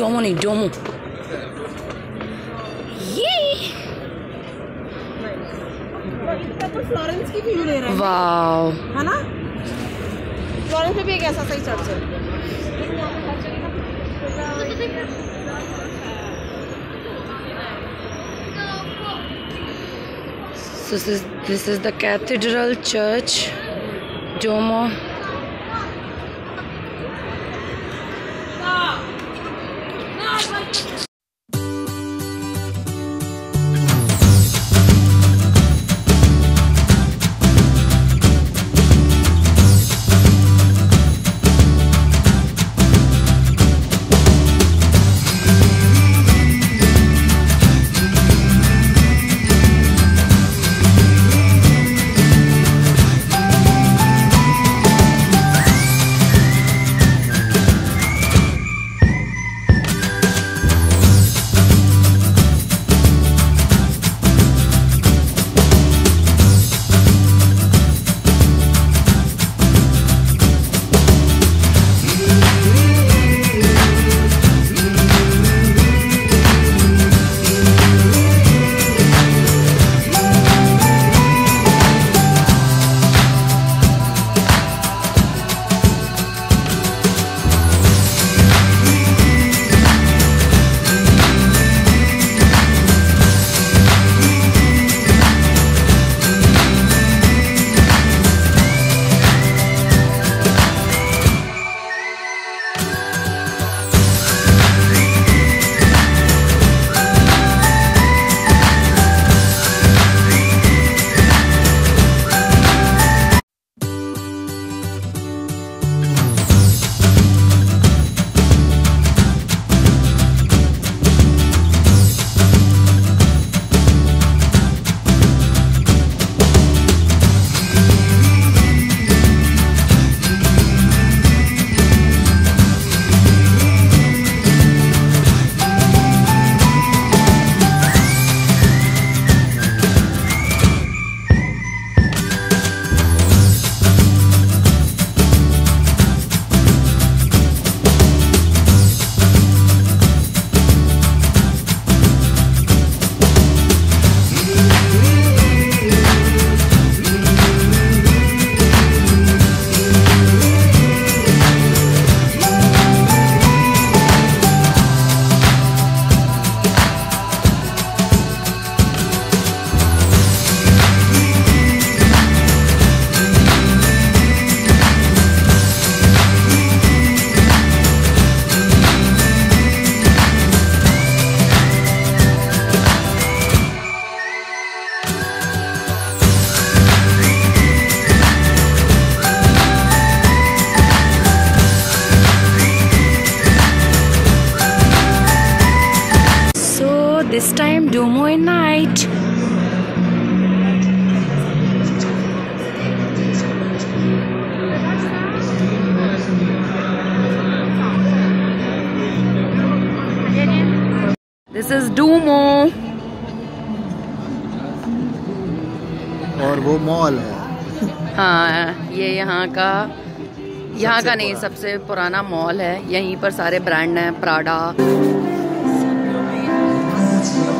Duomo nei Duomo. Florence की view ले रहे हैं। वाओ, है ना? फ्लोरेंस में भी एक ऐसा सही चर्च है। So this is the cathedral church, Duomo. This time Duomo at night. This is Duomo. और वो मॉल है। हाँ, ये यहाँ का नहीं, सबसे पुराना मॉल है। यहीं पर सारे ब्रांड हैं, प्राडा.